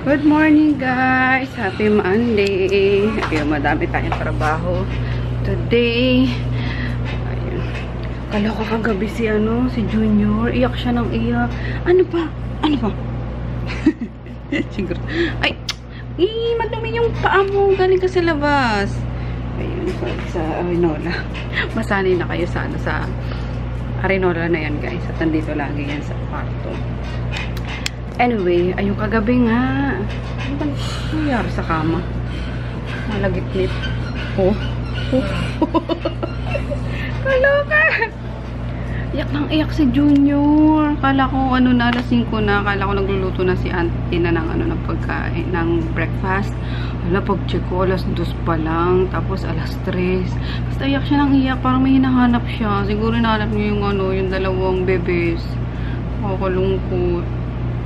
Good morning guys! Happy Monday! Ayun, madami tayong trabaho today. Ayun. Kaloka kagabi si ano, si Junior. Iyak siya ng iyak. Ano ba? Ano ba? Siguro. Ay! Madumi yung paa mo. Galing ka sa labas. Ayun. Sa Arinola. Masanay na kayo sa ano, sa Arinola na yan guys. At nandito lagi yan sa kwarto. Anyway, ayun kagabi nga. Ano ba nangyari sa kama? Malagitnit. Oh. Oh. Kaloka! Iyak ng iyak si Junior. Kala ko ano na, lasing ko na. Kala ko nagluluto na si auntie na ng, ano, ng pagkain, ng breakfast. Wala, pag-check ko, alas 2 pa lang. Tapos alas 3. Basta iyak siya ng iyak. Parang may hinahanap siya. Siguro hinahanap niya yung, ano, yung dalawang bebes. Kakalungkot.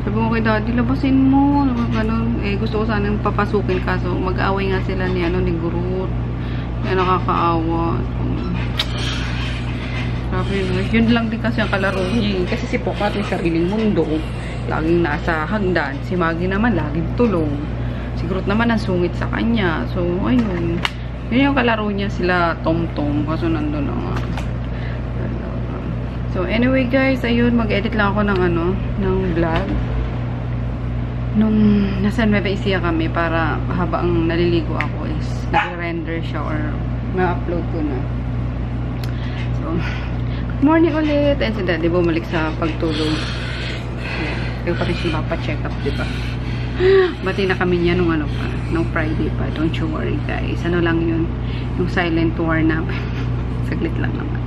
Sabi mo kay daddy, labasin mo. Ganun. Eh, gusto ko sanang papasukin kaso mag-aaway nga sila ni, ano, ni Groot. Kaya nakakaawa. Sabi, yun lang din kasi ang kalaro niya. Kasi si Pocat may sariling mundo. Laging nasa hagdan. Si Maggie naman laging tulong. Si Groot naman ang sungit sa kanya. So, ayun. Yun yung kalaro niya sila Tom-Tom. Kaso nandun na nga. So, anyway guys, ayun. Mag-edit lang ako ng, ano, ng vlog. Nung nasa Nueva Ecija kami para habang naliligo ako is nag-render siya or ma-upload ko na. So, good morning ulit. And si daddy bumalik sa pagtulog. Kaya pa rin siya mapa-check up, diba? Bati na kami niya nung ano pa, nung Friday pa. Don't you worry guys. Ano lang yun? Yung silent war na. Saglit lang naman.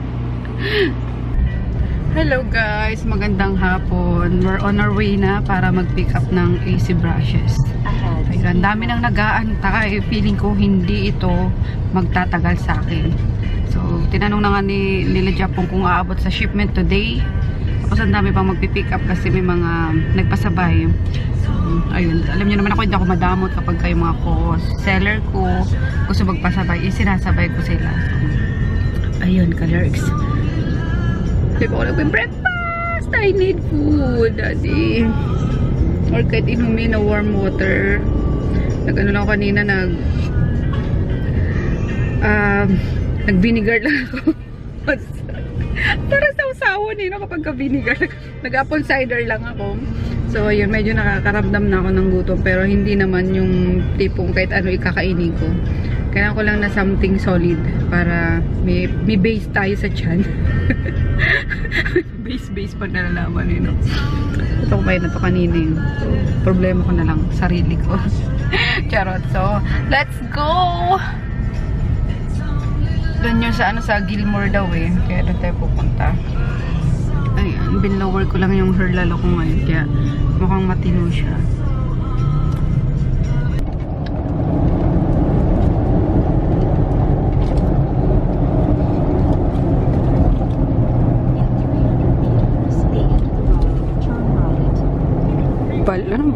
Hello guys! Magandang hapon. We're on our way na para mag-pick up ng AC brushes. Ang dami nang nag-aantay. Feeling ko hindi ito magtatagal sa akin. So, tinanong na nga nila Japon kung aabot sa shipment today. Tapos ang dami pang mag-pick up kasi may mga nagpasabay. So, ayun. Alam niyo naman ako, hindi ako madamot kapag kayo mga co-seller ko gusto magpasabay. Isinasabay ko sila. So, ayun, colors. Hindi ko alam breakfast. I need food, daddy. Or kahit inumin na warm water. Nag-ano lang kanina, nag-vinegar lang ako. Para sa usawon eh, no? Kapag ka-vinegar. Nag-apple cider lang ako. So, ayun, medyo nakakaramdam na ako ng gutom. Pero hindi naman yung tipong kahit ano ikakainin ko. Kailangan ko lang na something solid para may base tayo sa tiyan. Base pa nalalaman yun. Ito ko kayo na ito kanina yun. So, problema ko na lang. Sarili ko. Charot. So, let's go! Doon yun sa, ano, sa Gilmore daw eh. Kaya doon tayo pupunta. Ayan. Binlower ko lang yung hair lalo ko ngayon. Kaya mukhang matino siya.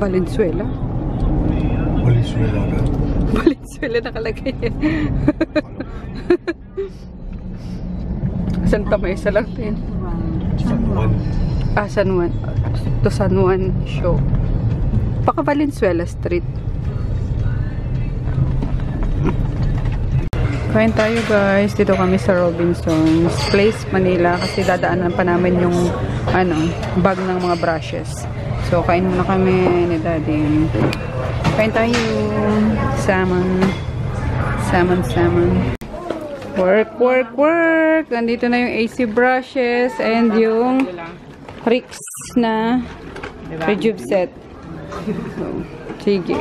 Valenzuela? Valenzuela agad. Valenzuela nakalagay yan. Santa Mesa lang din. San Juan. Ah, San Juan. To San Juan show. Paka Valenzuela Street. Kain tayo guys. Dito kami sa Robinson's Place, Manila. Kasi dadaanan pa namin yung ano, bag ng mga brushes. So, kain muna kami ni daddy. Kain tayo. Salmon. Work. Nandito na yung AC brushes and yung Ricks na rejuve set. So, sige.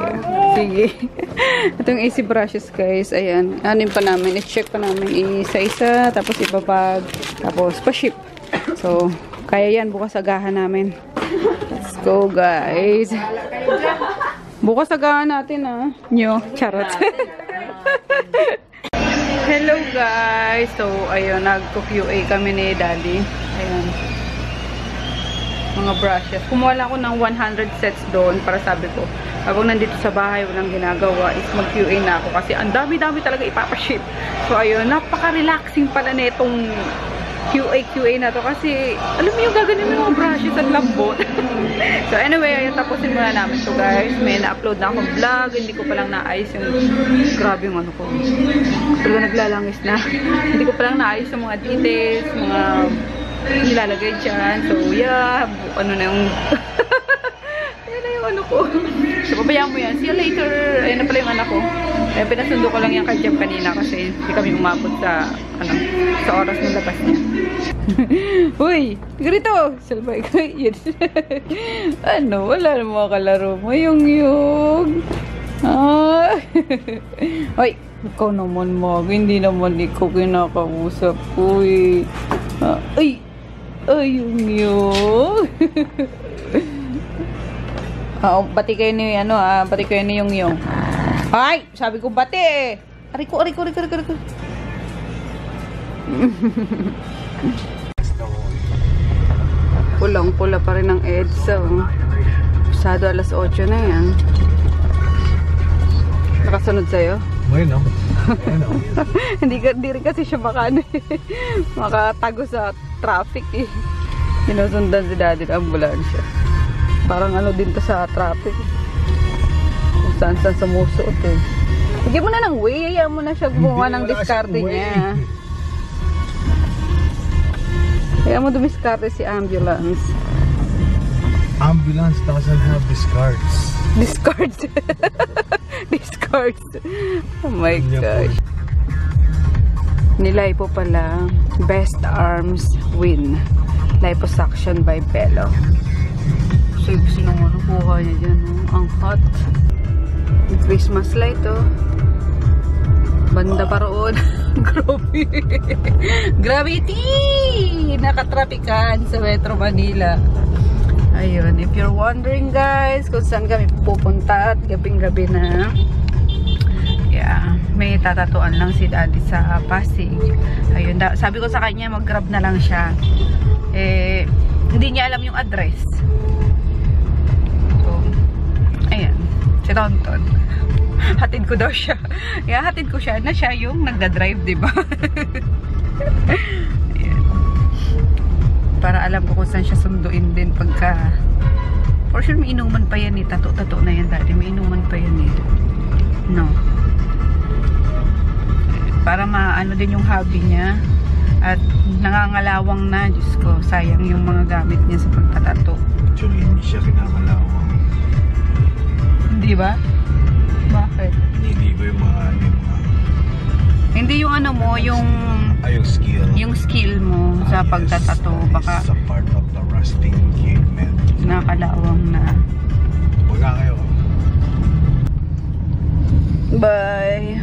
Itong AC brushes guys. Ayan. Anin pa namin. I-check pa namin isa-isa. Tapos ipapag. Tapos pa-ship. So, kaya yan. Bukas agahan namin. Let's go guys. Bukas agahan natin ah. Nyo, charot. Hello guys. So, ayun, nag-QA kami ni daddy. Ayun. Mga brushes. Kumuha lang ako ng 100 sets doon para sabi ko, habang nandito sa bahay, walang ginagawa is mag-QA na ako kasi ang dami-dami talaga ipapaship. So, ayun, napaka-relaxing pala na itong QA na to kasi alam mo yung gaganin mo yung mga brushes at lambot. So anyway, ayun, tapusin muna namin to guys. May na-upload na akong vlog. Hindi ko palang naayos yung, grabe yung ano ko. Pero naglalangis na. Hindi ko palang naayos yung mga details, mga nilalagay dyan. So yeah, ano na yung ayun na yung ano ko. So pabayaan mo yan. See you later. Ayun na pala yung anak ko. Ayun, pinasundo ko lang yung kajab kanina kasi hindi kami umabot sa, ano, sa oras ng labas niya. Uy! Grito! Salbay ko. Ano? Wala naman kalaro mo. Yung-yung. Ah. Uy! Ikaw naman mag. Hindi naman ikaw kinakausap ko eh. Ah. Uy! Ay! Yung-yung. Oh, bati kayo ni ano ah, bati kayo ni yung-yung. Ay! Sabi ko bati eh! Ariko, ariko, ariko, ariko, ariko. Pulang-pula pa rin ang EDSA. Pasado alas 8 na yan. Nakasunod sa'yo? Bueno. Bueno. Hindi rin kasi siya makatago sa traffic eh. Sinusundan si daddy ng ambulansya. Parang ano din to sa traffic. Kung saan-saan sumusuot eh. Bigyan mo na ng way. Ayaw mo na siya gumawa ng diskarte niya. Ayaw mo dumiskarte si ambulance. Ambulance doesn't have discards. Discards? Discards. Oh my gosh. Nilaipo pala. Best arms win. Liposuction by Bello. Gusto nang manukuha niya dyan, oh. Ang hot. May Christmas light, oh. Banda pa roon. Grabe. Gravity! Nakatrapikan sa Metro Manila. Ayun, if you're wondering guys kung saan kami pupunta at gabing-gabi na. Yeah, may tatatuan lang si daddy sa Pasig. Ayun, sabi ko sa kanya mag-grab na lang siya. Eh, hindi niya alam yung address. Si Tonton. Hatid ko daw siya. Yeah, hatid ko siya na siya yung nagda-drive, diba? Para alam ko kung saan siya sunduin din pagka... For sure, may inuman pa yan eh. Tato-tato na yan dati. May inuman pa yan eh. No. Para maano din yung hobby niya. At nangangalawang na. Diyos ko, sayang yung mga gamit niya sa pagtatato. Actually, hindi siya kinakalawang. Di ba? Bakit? Hindi ko yung mga ano yung mga... Hindi yung ano mo, yung... Ah, yung skill. Yung skill mo sa pagtatato. Baka... Sa part of the rusting equipment. Nakalawang na. Huwag na kayo. Bye.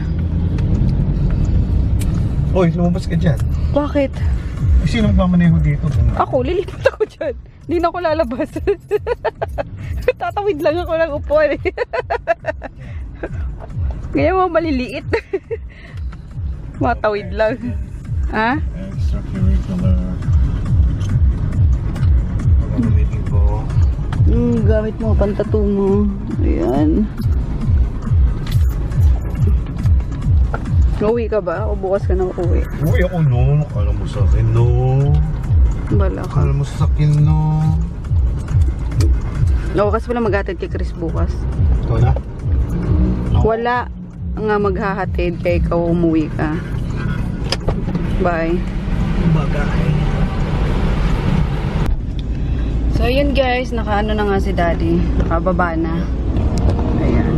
Uy, lumabas ka dyan. Bakit? Sino magmamaneho dito? Ako, lilipat ako dyan. Hindi na ako lalabas. Tatawid lang ako ng upuan eh. Ngayon mga maliliit. Matawid lang. Ha? Extracurricular. Ang gamitin ko. Gamit mo, pantato mo. Ayan. Uwi ka ba? O bukas ka na uwi? Uwi ako no. Nakala mo sa akin no. Bala ka. Nakala mo sa akin no. Nawakas pala maghatid kay Chris bukas. Ikaw na? No. Wala nga maghahatid kaya ikaw umuwi ka. Bye. Bagay. So yun guys, nakaano na nga si daddy. Nakababa na. Ayan.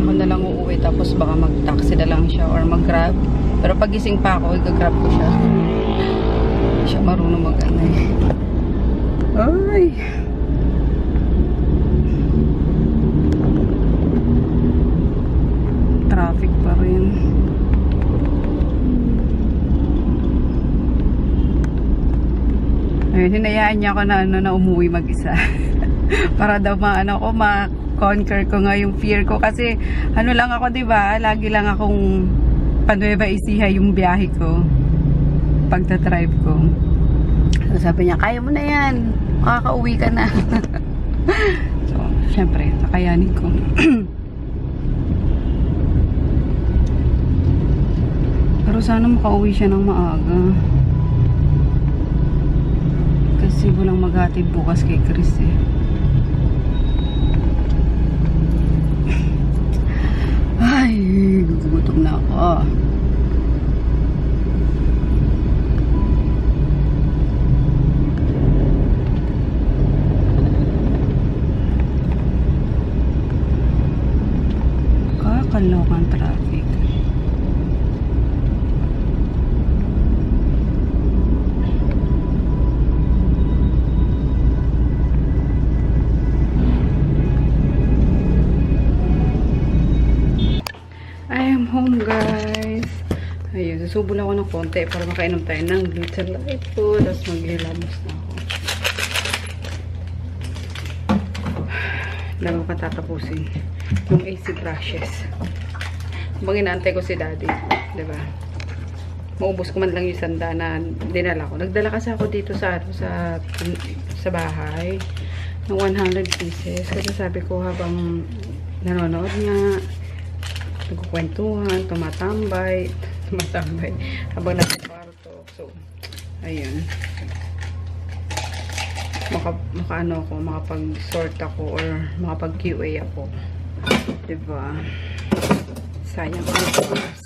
Ako na lang uuwi tapos baka mag-taxi na lang siya or mag-grab. Pero pagising pa ako, i-grab ko siya. Hindi siya marunong mag-anay. Ay! Traffic pa rin. Ayun, hinayaan niya ako na, ano, na umuwi mag-isa. Para daw maano ko, ma-conquer ko nga yung fear ko. Kasi ano lang ako, diba? Lagi lang akong Panueva Ecija yung biyahe ko. Pagta-drive ko. So, sabi niya, kaya mo na yan. Makaka-uwi ka na. So, syempre, nakayanin ko. Pero sana makauwi siya ng maaga. Kasi kasi walang maghatid bukas kay Chris eh. Ay, gugutom na ako. Kalokan traffic. I am home, guys. Ayun, susubol ako ng konti para makainom tayo ng glitter light food. Tapos maglilamos na ako. Bago katatapusin yung AC brushes. Habang inaantay ko si Daddy, diba? Maubos ko man lang yung sanda na dinala ko. Nagdala kasi ako dito sa bahay ng 100 pieces. Kasi sabi ko habang nanonood nga, nagkukwentuhan, tumatambay habang nasa kwarto. So, ayun. Makapag-sort ako or makapag-QA ako. Diba? Sayang ang oras.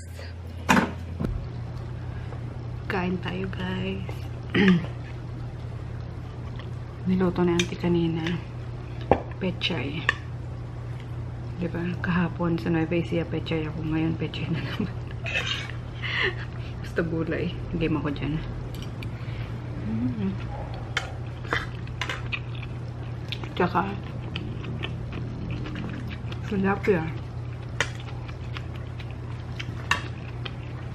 Kain tayo, guys. Niluto na auntie kanina. Pechay. Diba? Kahapon sa Nueva Ecija, pechay ako. Ngayon, pechay na naman. Basta gulay. Game ako dyan. Tsaka tilapia.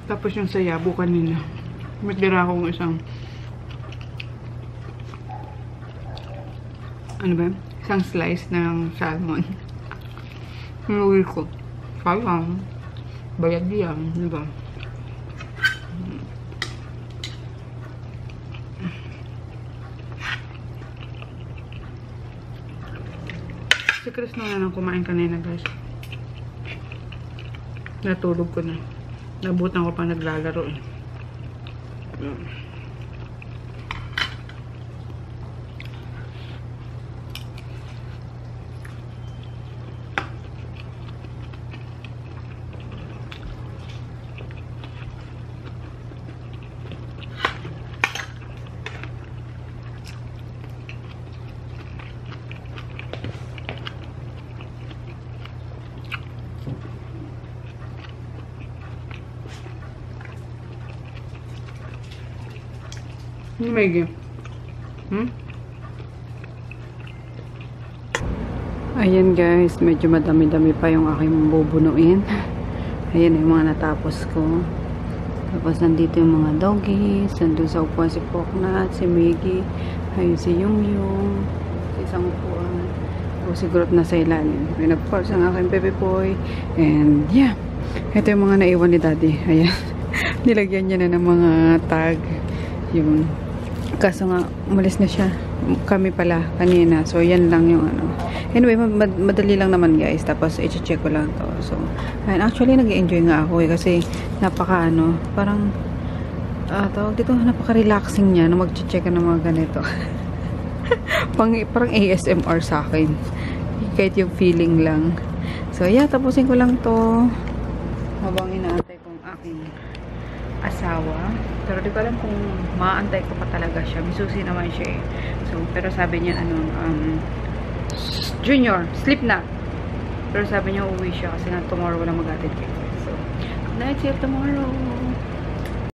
Tapos yung sayabo kanina. May dira akong isang isang slice ng salmon. Inuwi ko. Sayang. Bayad yan. Diba? Si Chris na lang kumain kanina, guys. Natulog ko na. Nabutan ko pa naglalaro eh. Maggie. Ayan, guys, medyo madami-dami pa yung aking bubunuin. Ayan yung mga natapos ko. Tapos nandito yung mga doggies. Nandun sa upuan si Poknat, si Maggie, ayun si Yung-Yung, isang upuan. O si Groot na sa ilalim. And of course, ang aking Pepe Poy. And yeah, ito yung mga naiwan ni Daddy. Ayan, nilagyan niya na ng mga tag. Yun. Kaso nga, umalis na siya. Kami pala, kanina. So, yan lang yung ano. Anyway, madali lang naman, guys. Tapos, i-check ko lang to. So, and actually, nag-enjoy nga ako eh. Kasi, napaka ano, parang, tawag dito, napaka-relaxing niya na mag-check ng mga ganito. Parang ASMR sa akin. Kahit yung feeling lang. So, yeah, tapusin ko lang to. Habang inaantay kong aking asawa. Pero di ko alam kung maantay ko pa talaga siya. Misusi naman siya eh. So, pero sabi niya, Junior, sleep na. Pero sabi niya, uuwi siya kasi na tomorrow walang mag-atid kay. So, night, see you tomorrow.